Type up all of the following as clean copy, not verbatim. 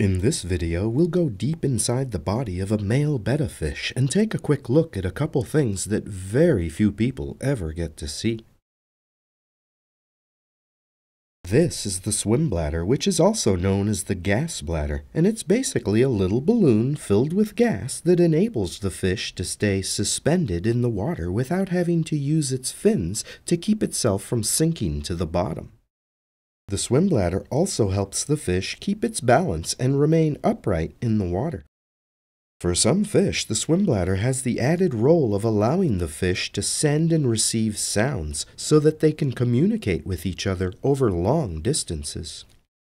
In this video, we'll go deep inside the body of a male betta fish and take a quick look at a couple things that very few people ever get to see. This is the swim bladder, which is also known as the gas bladder, and it's basically a little balloon filled with gas that enables the fish to stay suspended in the water without having to use its fins to keep itself from sinking to the bottom. The swim bladder also helps the fish keep its balance and remain upright in the water. For some fish, the swim bladder has the added role of allowing the fish to send and receive sounds so that they can communicate with each other over long distances.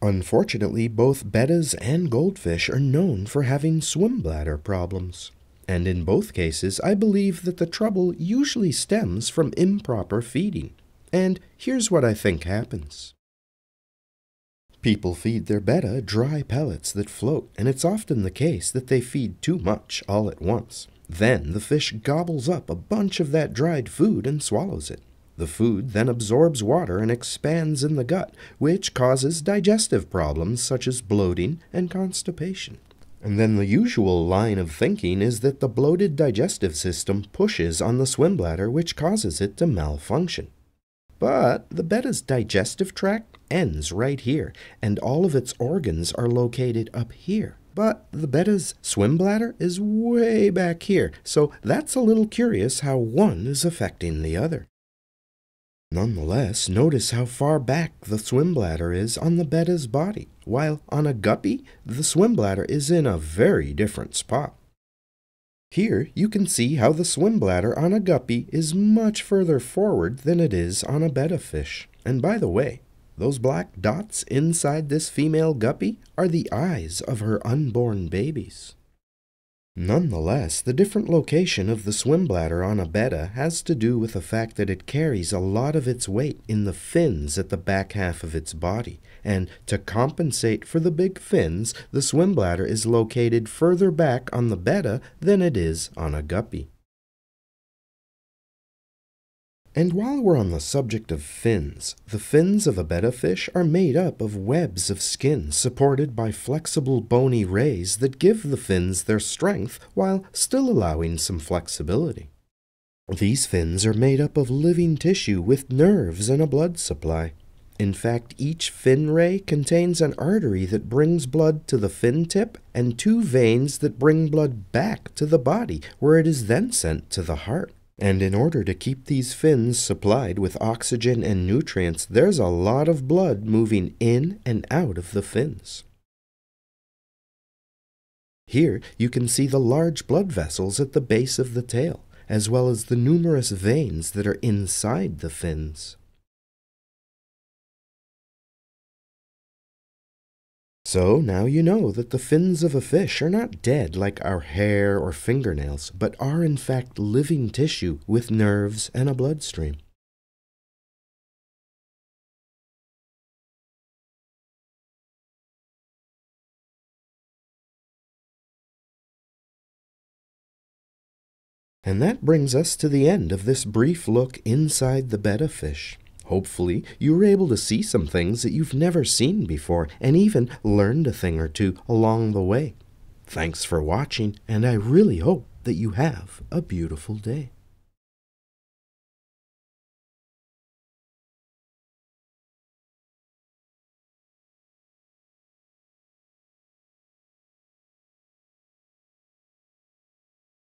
Unfortunately, both bettas and goldfish are known for having swim bladder problems. And in both cases, I believe that the trouble usually stems from improper feeding. And here's what I think happens. People feed their betta dry pellets that float, and it's often the case that they feed too much all at once. Then the fish gobbles up a bunch of that dried food and swallows it. The food then absorbs water and expands in the gut, which causes digestive problems such as bloating and constipation. And then the usual line of thinking is that the bloated digestive system pushes on the swim bladder, which causes it to malfunction. But the betta's digestive tract ends right here, and all of its organs are located up here. But the betta's swim bladder is way back here, so that's a little curious how one is affecting the other. Nonetheless, notice how far back the swim bladder is on the betta's body, while on a guppy, the swim bladder is in a very different spot. Here, you can see how the swim bladder on a guppy is much further forward than it is on a betta fish. And by the way, those black dots inside this female guppy are the eyes of her unborn babies. Nonetheless, the different location of the swim bladder on a betta has to do with the fact that it carries a lot of its weight in the fins at the back half of its body, and to compensate for the big fins, the swim bladder is located further back on the betta than it is on a guppy. And while we're on the subject of fins, the fins of a betta fish are made up of webs of skin supported by flexible bony rays that give the fins their strength while still allowing some flexibility. These fins are made up of living tissue with nerves and a blood supply. In fact, each fin ray contains an artery that brings blood to the fin tip and two veins that bring blood back to the body, where it is then sent to the heart. And in order to keep these fins supplied with oxygen and nutrients, there's a lot of blood moving in and out of the fins. Here you can see the large blood vessels at the base of the tail, as well as the numerous veins that are inside the fins. So now you know that the fins of a fish are not dead like our hair or fingernails, but are in fact living tissue with nerves and a bloodstream. And that brings us to the end of this brief look inside the betta fish. Hopefully, you were able to see some things that you've never seen before and even learned a thing or two along the way. Thanks for watching, and I really hope that you have a beautiful day.